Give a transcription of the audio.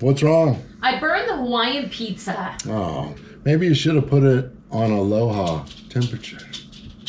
What's wrong? I burned the Hawaiian pizza. Oh, maybe you should have put it on Aloha temperature.